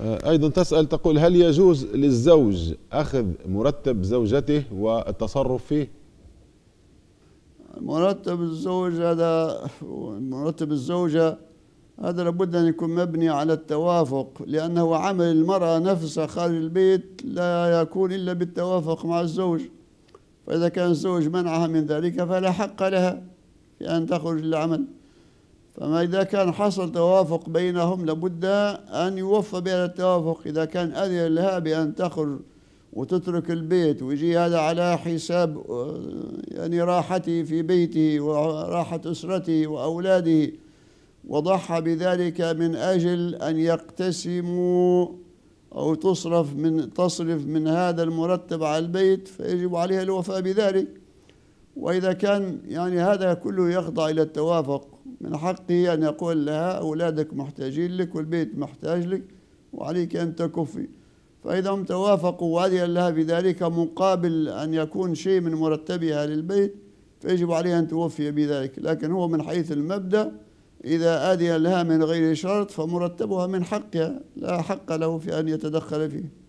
أيضا تسأل تقول هل يجوز للزوج أخذ مرتب زوجته والتصرف فيه؟ مرتب الزوج هذا مرتب الزوجة هذا لابد أن يكون مبني على التوافق، لأنه عمل المرأة نفسها خارج البيت لا يكون إلا بالتوافق مع الزوج، فإذا كان الزوج منعها من ذلك فلا حق لها في أن تخرج للعمل. فما إذا كان حصل توافق بينهم لابد أن يوفى بهذا التوافق. إذا كان أذن لها بأن تخرج وتترك البيت ويجي هذا على حساب يعني راحته في بيته وراحة أسرته وأولاده، وضحى بذلك من أجل أن يقتسموا أو تصرف من هذا المرتب على البيت، فيجب عليها الوفاء بذلك. وإذا كان يعني هذا كله يخضع إلى التوافق، من حقه أن يقول لها أولادك محتاجين لك والبيت محتاج لك وعليك أن تكفي. فإذا هم توافقوا وأذن لها بذلك مقابل أن يكون شيء من مرتبها للبيت فيجب عليها أن توفي بذلك. لكن هو من حيث المبدأ إذا أذن لها من غير شرط فمرتبها من حقها، لا حق له في أن يتدخل فيه.